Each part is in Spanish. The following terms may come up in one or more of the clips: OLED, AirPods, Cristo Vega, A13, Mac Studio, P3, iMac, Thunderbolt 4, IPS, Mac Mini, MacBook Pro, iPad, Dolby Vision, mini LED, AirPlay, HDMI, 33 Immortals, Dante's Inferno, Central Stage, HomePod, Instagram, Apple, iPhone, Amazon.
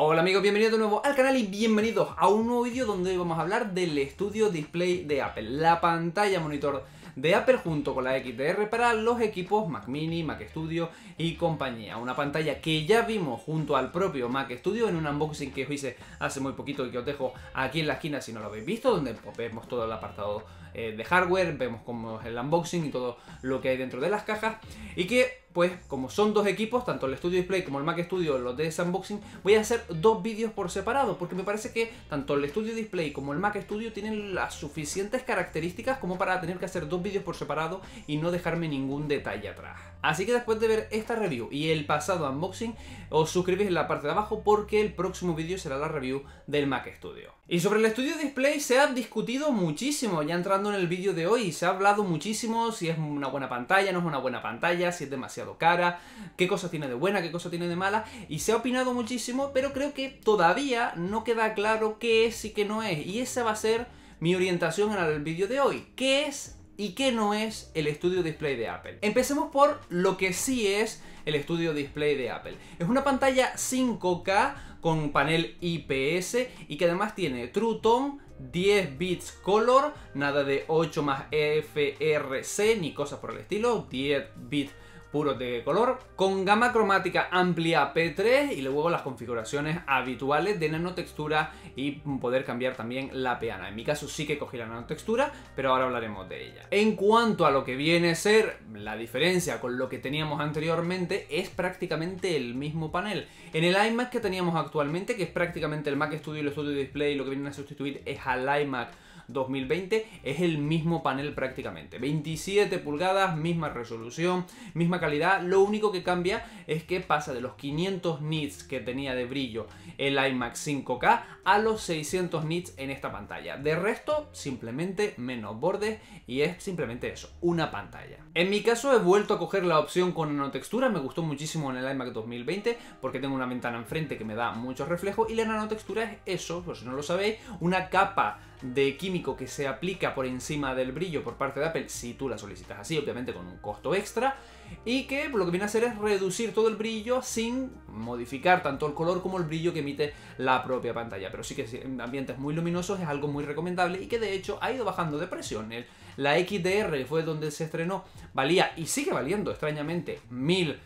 Hola amigos, bienvenidos de nuevo al canal y bienvenidos a un nuevo vídeo donde vamos a hablar del Studio Display de Apple, la pantalla monitor de Apple junto con la XDR para los equipos Mac Mini, Mac Studio y compañía. Una pantalla que ya vimos junto al propio Mac Studio en un unboxing que os hice hace muy poquito y que os dejo aquí en la esquina si no lo habéis visto, donde pues, vemos todo el apartado de hardware, vemos cómo es el unboxing y todo lo que hay dentro de las cajas y que pues como son dos equipos, tanto el Studio Display como el Mac Studio, los de ese unboxing, voy a hacer dos vídeos por separado, porque me parece que tanto el Studio Display como el Mac Studio tienen las suficientes características como para tener que hacer dos vídeos por separado y no dejarme ningún detalle atrás. Así que después de ver esta review y el pasado unboxing, os suscribís en la parte de abajo porque el próximo vídeo será la review del Mac Studio. Y sobre el Studio Display se ha discutido muchísimo, ya entrando en el vídeo de hoy, se ha hablado muchísimo si es una buena pantalla, no es una buena pantalla, si es demasiado cara, qué cosa tiene de buena, qué cosa tiene de mala, y se ha opinado muchísimo, pero creo que todavía no queda claro qué es y qué no es, y esa va a ser mi orientación en el vídeo de hoy, qué es y qué no es el Studio Display de Apple. Empecemos por lo que sí es el Studio Display de Apple. Es una pantalla 5K con panel IPS y que además tiene True Tone, 10 bits color, nada de 8 más FRC ni cosas por el estilo, 10 bits puros de color, con gama cromática amplia P3 y luego las configuraciones habituales de nanotextura y poder cambiar también la peana. En mi caso sí que cogí la nanotextura, pero ahora hablaremos de ella. En cuanto a lo que viene a ser la diferencia con lo que teníamos anteriormente, es prácticamente el mismo panel. En el iMac que teníamos actualmente, que es prácticamente el Mac Studio y el Studio Display, lo que vienen a sustituir es al iMac 2020, es el mismo panel prácticamente, 27 pulgadas, misma resolución, misma calidad, lo único que cambia es que pasa de los 500 nits que tenía de brillo el iMac 5K a los 600 nits en esta pantalla. De resto, simplemente menos bordes y es simplemente eso, una pantalla. En mi caso he vuelto a coger la opción con nanotextura, me gustó muchísimo en el iMac 2020 porque tengo una ventana enfrente que me da muchos reflejos y la nanotextura es eso, por si no lo sabéis, una capa de químico que se aplica por encima del brillo por parte de Apple, si tú la solicitas así, obviamente con un costo extra, y que lo que viene a hacer es reducir todo el brillo sin modificar tanto el color como el brillo que emite la propia pantalla, pero sí que en ambientes muy luminosos es algo muy recomendable y que de hecho ha ido bajando de precio. La XDR, que fue donde se estrenó, valía y sigue valiendo extrañamente $1000,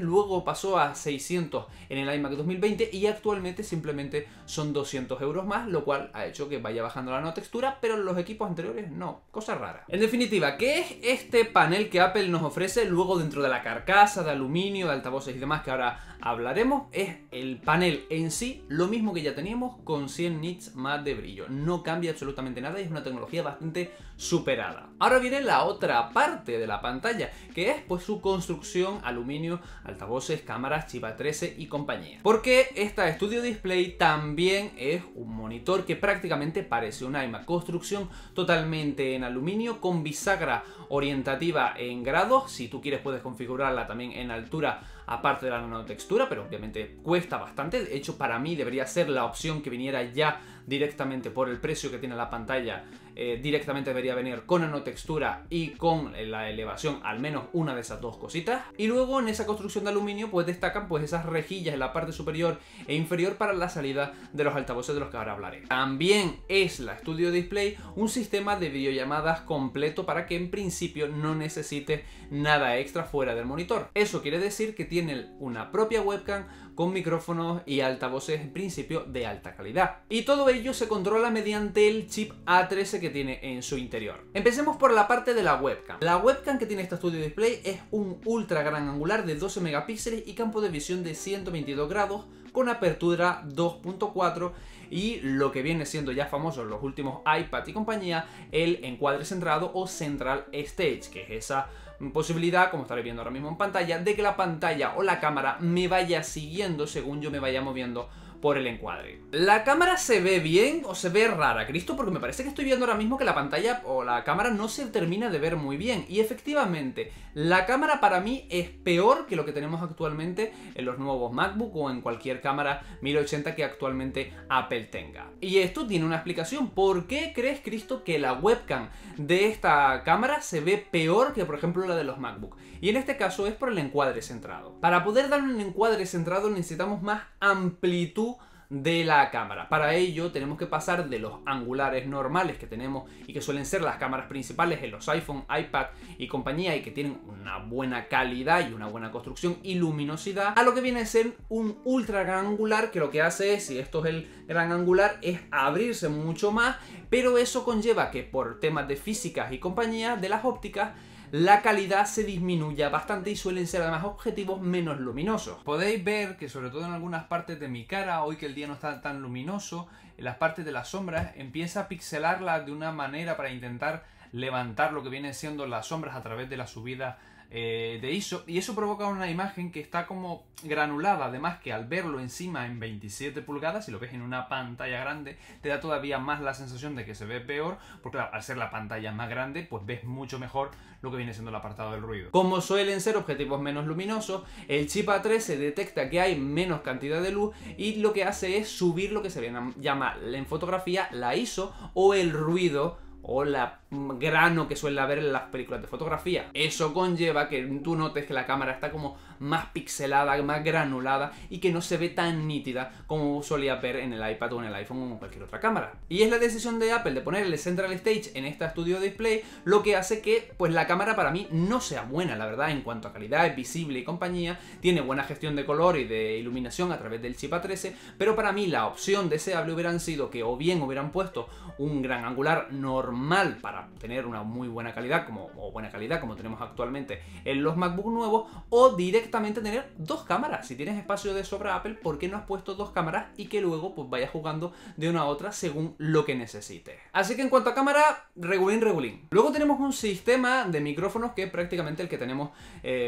luego pasó a 600 en el iMac 2020 y actualmente simplemente son 200 € más, lo cual ha hecho que vaya bajando la nanotextura, pero en los equipos anteriores no, cosa rara. En definitiva, ¿qué es este panel que Apple nos ofrece luego dentro de la carcasa de aluminio, de altavoces y demás que ahora hablaremos? Es el panel en sí, lo mismo que ya teníamos con 100 nits más de brillo, no cambia absolutamente nada y es una tecnología bastante superada. Ahora viene la otra parte de la pantalla, que es pues su construcción a aluminio, altavoces, cámaras, chip A13 y compañía. Porque esta Studio Display también es un monitor que prácticamente parece un iMac. Construcción totalmente en aluminio con bisagra orientativa en grados. Si tú quieres puedes configurarla también en altura aparte de la nanotextura, pero obviamente cuesta bastante. De hecho, para mí debería ser la opción que viniera ya directamente por el precio que tiene la pantalla. Directamente debería venir con nanotextura y con la elevación, al menos una de esas dos cositas. Y luego en esa construcción de aluminio pues destacan pues esas rejillas en la parte superior e inferior para la salida de los altavoces de los que ahora hablaré. También es la Studio Display un sistema de videollamadas completo para que en principio no necesite nada extra fuera del monitor. Eso quiere decir que tiene una propia webcam con micrófonos y altavoces en principio de alta calidad. Y todo ello se controla mediante el chip A13 que tiene en su interior. Empecemos por la parte de la webcam. La webcam que tiene esta Studio Display es un ultra gran angular de 12 megapíxeles y campo de visión de 122 grados con apertura 2.4 y lo que viene siendo ya famoso en los últimos iPad y compañía, el encuadre centrado o Central Stage, que es esa posibilidad, como estaréis viendo ahora mismo en pantalla, de que la pantalla o la cámara me vaya siguiendo según yo me vaya moviendo por el encuadre. ¿La cámara se ve bien o se ve rara, Cristo? Porque me parece que estoy viendo ahora mismo que la pantalla o la cámara no se termina de ver muy bien. Y efectivamente, la cámara para mí es peor que lo que tenemos actualmente en los nuevos MacBook o en cualquier cámara 1080 que actualmente Apple tenga. Y esto tiene una explicación. ¿Por qué crees, Cristo, que la webcam de esta cámara se ve peor que, por ejemplo, la de los MacBook? Y en este caso es por el encuadre centrado. Para poder dar un encuadre centrado necesitamos más amplitud de la cámara. Para ello tenemos que pasar de los angulares normales que tenemos y que suelen ser las cámaras principales en los iPhone, iPad y compañía, y que tienen una buena calidad y una buena construcción y luminosidad, a lo que viene a ser un ultra gran angular, que lo que hace es, si esto es el gran angular, es abrirse mucho más, pero eso conlleva que por temas de físicas y compañía de las ópticas la calidad se disminuye bastante y suelen ser además objetivos menos luminosos. Podéis ver que sobre todo en algunas partes de mi cara, hoy que el día no está tan luminoso, en las partes de las sombras empieza a pixelarla de una manera para intentar levantar lo que vienen siendo las sombras a través de la subida de ISO, y eso provoca una imagen que está como granulada, además que al verlo encima en 27 pulgadas, si lo ves en una pantalla grande, te da todavía más la sensación de que se ve peor, porque claro, al ser la pantalla más grande, pues ves mucho mejor lo que viene siendo el apartado del ruido. Como suelen ser objetivos menos luminosos, el chip A13 detecta que hay menos cantidad de luz y lo que hace es subir lo que se llama en fotografía la ISO o el ruido o la grano que suele haber en las películas de fotografía. Eso conlleva que tú notes que la cámara está como más pixelada, más granulada y que no se ve tan nítida como solía ver en el iPad o en el iPhone o en cualquier otra cámara. Y es la decisión de Apple de poner el Central Stage en esta Studio Display lo que hace que pues la cámara para mí no sea buena, la verdad, en cuanto a calidad, es visible y compañía, tiene buena gestión de color y de iluminación a través del chip A13, pero para mí la opción deseable hubieran sido que o bien hubieran puesto un gran angular normal para tener una muy buena calidad como tenemos actualmente en los MacBook nuevos, o directamente tener dos cámaras. Si tienes espacio de sobra, Apple, ¿por qué no has puesto dos cámaras y que luego pues vayas jugando de una a otra según lo que necesites? Así que en cuanto a cámara, regulín, regulín. Luego tenemos un sistema de micrófonos que es prácticamente el que tenemos,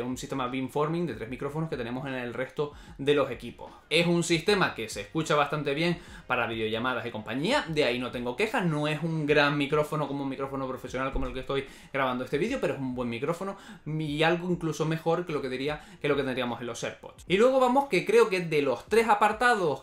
un sistema beamforming de 3 micrófonos que tenemos en el resto de los equipos. Es un sistema que se escucha bastante bien para videollamadas y compañía, de ahí no tengo quejas, no es un gran micrófono como un micrófono profesional como el que estoy grabando este vídeo, pero es un buen micrófono y algo incluso mejor que lo que tendríamos en los AirPods. Y luego vamos, que creo que de los tres apartados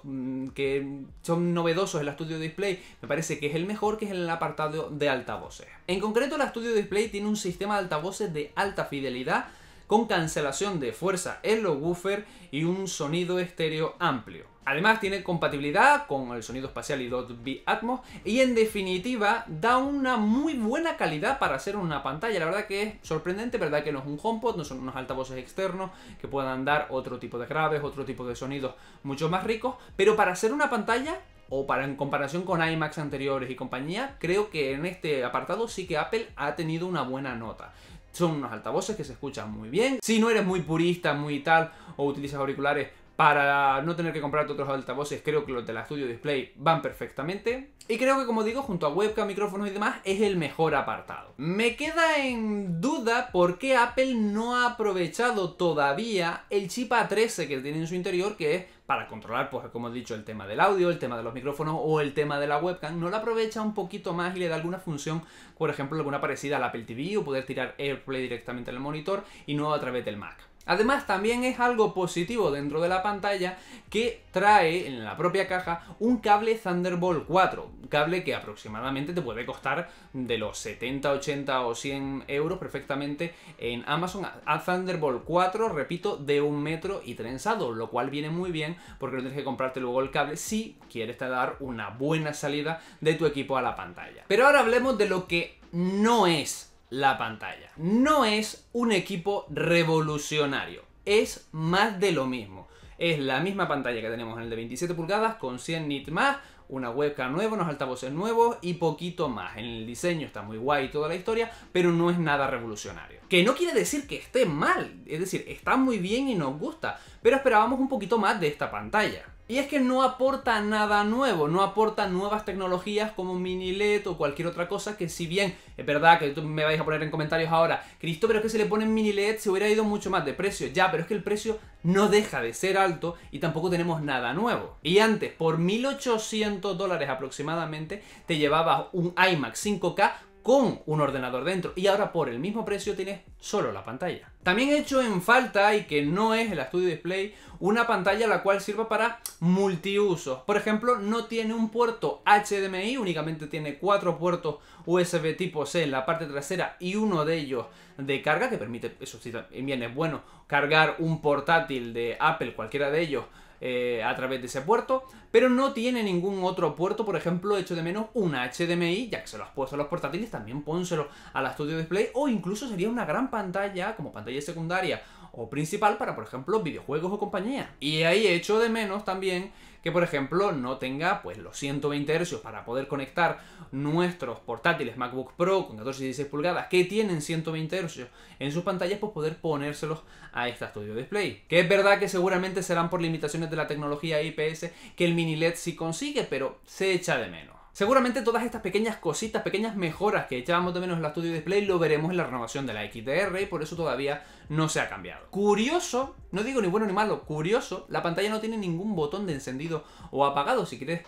que son novedosos en la Studio Display, me parece que es el mejor, que es el apartado de altavoces. En concreto, la Studio Display tiene un sistema de altavoces de alta fidelidad con cancelación de fuerza en los woofer y un sonido estéreo amplio. Además tiene compatibilidad con el sonido espacial y Dolby Atmos, y en definitiva da una muy buena calidad para hacer una pantalla. La verdad que es sorprendente, verdad que no es un HomePod, no son unos altavoces externos que puedan dar otro tipo de graves, otro tipo de sonidos mucho más ricos, pero para hacer una pantalla, o para en comparación con iMacs anteriores y compañía, creo que en este apartado sí que Apple ha tenido una buena nota. Son unos altavoces que se escuchan muy bien. Si no eres muy purista, muy tal, o utilizas auriculares para no tener que comprarte otros altavoces, creo que los de la Studio Display van perfectamente. Y creo que, como digo, junto a webcam, micrófonos y demás, es el mejor apartado. Me queda en duda por qué Apple no ha aprovechado todavía el chip A13 que tiene en su interior, que es para controlar, pues como he dicho, el tema del audio, el tema de los micrófonos o el tema de la webcam. No lo aprovecha un poquito más y le da alguna función, por ejemplo, alguna parecida al Apple TV, o poder tirar AirPlay directamente al monitor y no a través del Mac. Además, también es algo positivo dentro de la pantalla que trae en la propia caja un cable Thunderbolt 4, un cable que aproximadamente te puede costar de los 70, 80 o 100 euros perfectamente en Amazon, a Thunderbolt 4, repito, de 1 metro y trenzado, lo cual viene muy bien porque no tienes que comprarte luego el cable si quieres dar una buena salida de tu equipo a la pantalla. Pero ahora hablemos de lo que no es la pantalla. No es un equipo revolucionario, es más de lo mismo. Es la misma pantalla que tenemos en el de 27 pulgadas con 100 nits más, una webcam nueva, unos altavoces nuevos y poquito más. En el diseño está muy guay toda la historia, pero no es nada revolucionario. Que no quiere decir que esté mal, es decir, está muy bien y nos gusta, pero esperábamos un poquito más de esta pantalla. Y es que no aporta nada nuevo, no aporta nuevas tecnologías como mini LED o cualquier otra cosa que, si bien es verdad que tú me vais a poner en comentarios ahora, Cristo, pero es que se le ponen mini LED, se hubiera ido mucho más de precio. Ya, pero es que el precio no deja de ser alto y tampoco tenemos nada nuevo. Y antes, por $1.800 aproximadamente, te llevabas un iMac 5K con un ordenador dentro, y ahora por el mismo precio tienes solo la pantalla. También he hecho en falta, y que no es el Studio Display, una pantalla la cual sirva para multiusos. Por ejemplo, no tiene un puerto HDMI, únicamente tiene 4 puertos USB tipo C en la parte trasera y uno de ellos de carga, que permite, eso sí, también es bueno, cargar un portátil de Apple, cualquiera de ellos, a través de ese puerto, pero no tiene ningún otro puerto. Por ejemplo, echo de menos una HDMI, ya que se lo has puesto a los portátiles, también pónselo a la Studio Display, o incluso sería una gran pantalla como pantalla secundaria o principal para, por ejemplo, videojuegos o compañía. Y ahí echo de menos también que, por ejemplo, no tenga pues los 120 Hz para poder conectar nuestros portátiles MacBook Pro con 14 y 16 pulgadas que tienen 120 Hz en sus pantallas, pues poder ponérselos a esta Studio Display. Que es verdad que seguramente serán por limitaciones de la tecnología IPS que el mini LED sí consigue, pero se echa de menos. Seguramente todas estas pequeñas cositas, pequeñas mejoras que echábamos de menos en la Studio Display, lo veremos en la renovación de la XDR, y por eso todavía no se ha cambiado. Curioso, no digo ni bueno ni malo, curioso, la pantalla no tiene ningún botón de encendido o apagado. Si quieres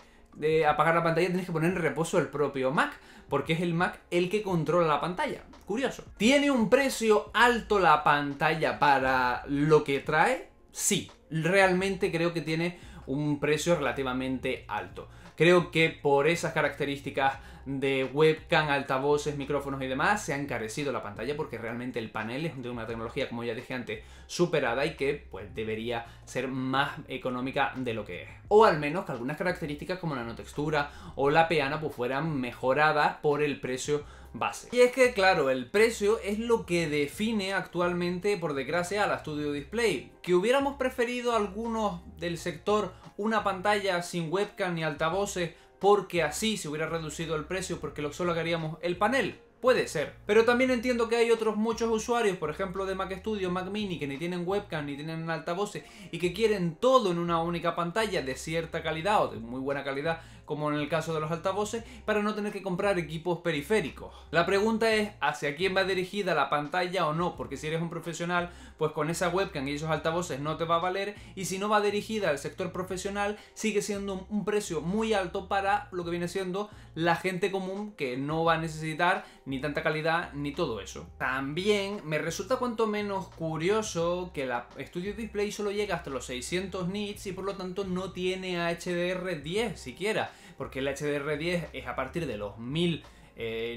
apagar la pantalla tienes que poner en reposo el propio Mac, porque es el Mac el que controla la pantalla. Curioso. ¿Tiene un precio alto la pantalla para lo que trae? Sí, realmente creo que tiene un precio relativamente alto. Creo que por esas características de webcam, altavoces, micrófonos y demás, se ha encarecido la pantalla, porque realmente el panel es de una tecnología, como ya dije antes, superada, y que pues debería ser más económica de lo que es. O al menos que algunas características como la nanotextura o la peana pues fueran mejoradas por el precio base. Y es que claro, el precio es lo que define actualmente, por desgracia, a la Studio Display. Que hubiéramos preferido algunos del sector una pantalla sin webcam ni altavoces, porque así se hubiera reducido el precio, porque solo haríamos el panel. Puede ser. Pero también entiendo que hay otros muchos usuarios, por ejemplo de Mac Studio, Mac Mini, que ni tienen webcam ni tienen altavoces y que quieren todo en una única pantalla de cierta calidad o de muy buena calidad, como en el caso de los altavoces, para no tener que comprar equipos periféricos. La pregunta es hacia quién va dirigida la pantalla o no, porque si eres un profesional, pues con esa webcam y esos altavoces no te va a valer, y si no va dirigida al sector profesional, sigue siendo un precio muy alto para lo que viene siendo la gente común, que no va a necesitar ni tanta calidad ni todo eso. También me resulta cuanto menos curioso que la Studio Display solo llega hasta los 600 nits y por lo tanto no tiene HDR 10 siquiera, porque el HDR 10 es a partir de los 1000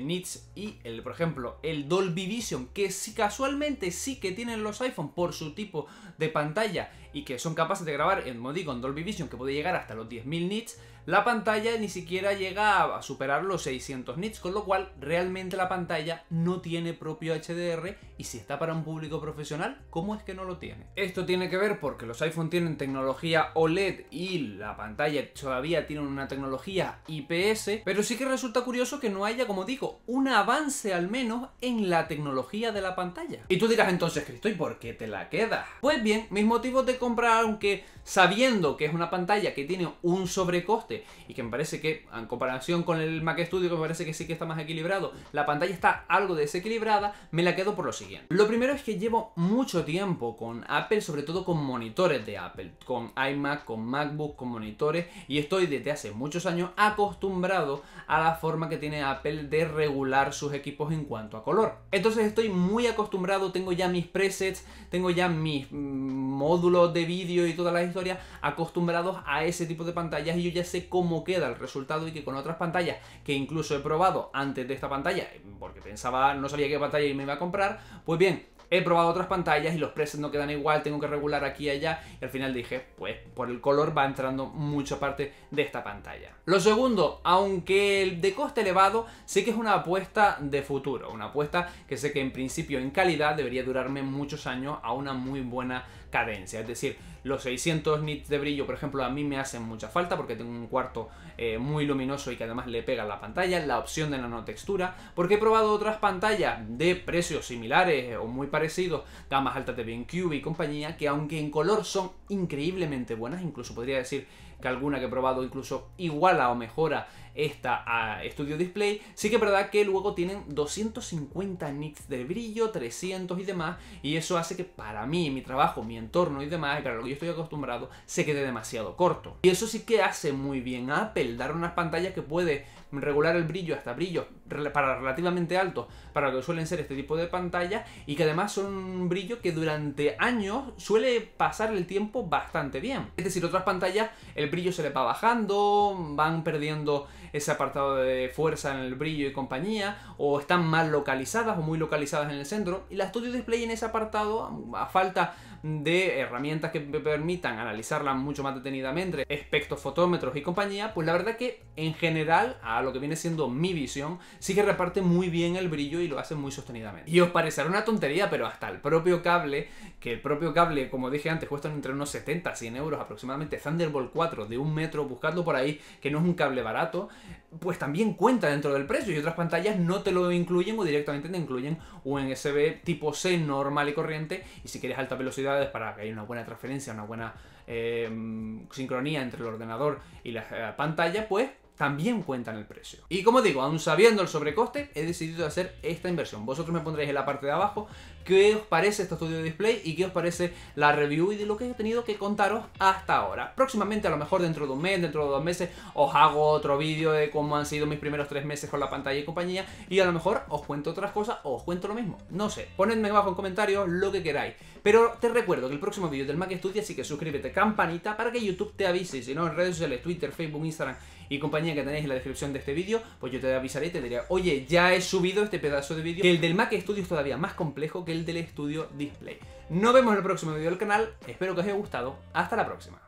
nits, y por ejemplo el Dolby Vision, que sí, casualmente sí que tienen los iPhone por su tipo de pantalla y que son capaces de grabar en modo con Dolby Vision, que puede llegar hasta los 10.000 nits, la pantalla ni siquiera llega a superar los 600 nits, con lo cual realmente la pantalla no tiene propio HDR, y si está para un público profesional, ¿cómo es que no lo tiene? Esto tiene que ver porque los iPhone tienen tecnología OLED y la pantalla todavía tiene una tecnología IPS, pero sí que resulta curioso que no haya, como digo, un avance al menos en la tecnología de la pantalla. Y tú dirás entonces, Cristo, ¿y por qué te la quedas? Pues bien, mis motivos de comprar, aunque sabiendo que es una pantalla que tiene un sobrecoste y que me parece que, en comparación con el Mac Studio, que me parece que sí que está más equilibrado, la pantalla está algo desequilibrada, me la quedo por lo siguiente. Lo primero es que llevo mucho tiempo con Apple, sobre todo con monitores de Apple, con iMac, con MacBook, con monitores, y estoy desde hace muchos años acostumbrado a la forma que tiene Apple de regular sus equipos en cuanto a color. Entonces estoy muy acostumbrado, tengo ya mis presets, tengo ya mis módulos de vídeo y todas las historias acostumbrados a ese tipo de pantallas, y yo ya sé cómo queda el resultado, y que con otras pantallas que incluso he probado antes de esta pantalla, porque pensaba, no sabía qué pantalla me iba a comprar, pues bien, he probado otras pantallas y los presets no quedan igual, tengo que regular aquí y allá, y al final dije, pues por el color va entrando mucha parte de esta pantalla. Lo segundo, aunque el de coste elevado, sé que es una apuesta de futuro, una apuesta que sé que en principio en calidad debería durarme muchos años a una muy buena cadencia, es decir, Los 600 nits de brillo, por ejemplo, a mí me hacen mucha falta porque tengo un cuarto muy luminoso y que además le pega la pantalla. La opción de nanotextura, porque he probado otras pantallas de precios similares o muy parecidos, gamas altas de BenQ y compañía, que aunque en color son increíblemente buenas, incluso podría decir que alguna que he probado incluso iguala o mejora esta a Studio Display, sí que es verdad que luego tienen 250 nits de brillo, 300 y demás, y eso hace que para mí, mi trabajo, mi entorno y demás, y para lo que yo estoy acostumbrado, se quede demasiado corto. Y eso sí que hace muy bien Apple, dar unas pantallas que puede regular el brillo hasta brillos para relativamente altos, para lo que suelen ser este tipo de pantallas, y que además son un brillo que durante años suele pasar el tiempo bastante bien. Es decir, otras pantallas el brillo se le va bajando, van perdiendo ese apartado de fuerza en el brillo y compañía, o están mal localizadas o muy localizadas en el centro, y la Studio Display en ese apartado, a falta de herramientas que permitan analizarla mucho más detenidamente, espectrofotómetros y compañía, pues la verdad que en general, a lo que viene siendo mi visión, sí que reparte muy bien el brillo y lo hace muy sostenidamente. Y os parecerá una tontería, pero hasta el propio cable, que el propio cable, como dije antes, cuesta entre unos 70 a 100 euros aproximadamente, Thunderbolt 4 de 1 metro, buscadlo por ahí, que no es un cable barato, pues también cuenta dentro del precio, y otras pantallas no te lo incluyen o directamente te incluyen un USB tipo C normal y corriente, y si quieres altas velocidades para que haya una buena transferencia, una buena sincronía entre el ordenador y la pantalla, pues también cuentan el precio. Y como digo, aún sabiendo el sobrecoste, he decidido hacer esta inversión. Vosotros me pondréis en la parte de abajo qué os parece este Studio Display y qué os parece la review y de lo que he tenido que contaros hasta ahora. Próximamente, a lo mejor dentro de un mes, dentro de 2 meses, os hago otro vídeo de cómo han sido mis primeros 3 meses con la pantalla y compañía, y a lo mejor os cuento otras cosas o os cuento lo mismo. No sé, ponedme abajo en comentarios lo que queráis. Pero te recuerdo que el próximo vídeo del Mac Studio, así que suscríbete, campanita, para que YouTube te avise. Si no, en redes sociales, Twitter, Facebook, Instagram y compañía que tenéis en la descripción de este vídeo, pues yo te avisaré y te diré, oye, ya he subido este pedazo de vídeo, que el del Mac Studio es todavía más complejo que el del Studio Display. Nos vemos en el próximo vídeo del canal, espero que os haya gustado, hasta la próxima.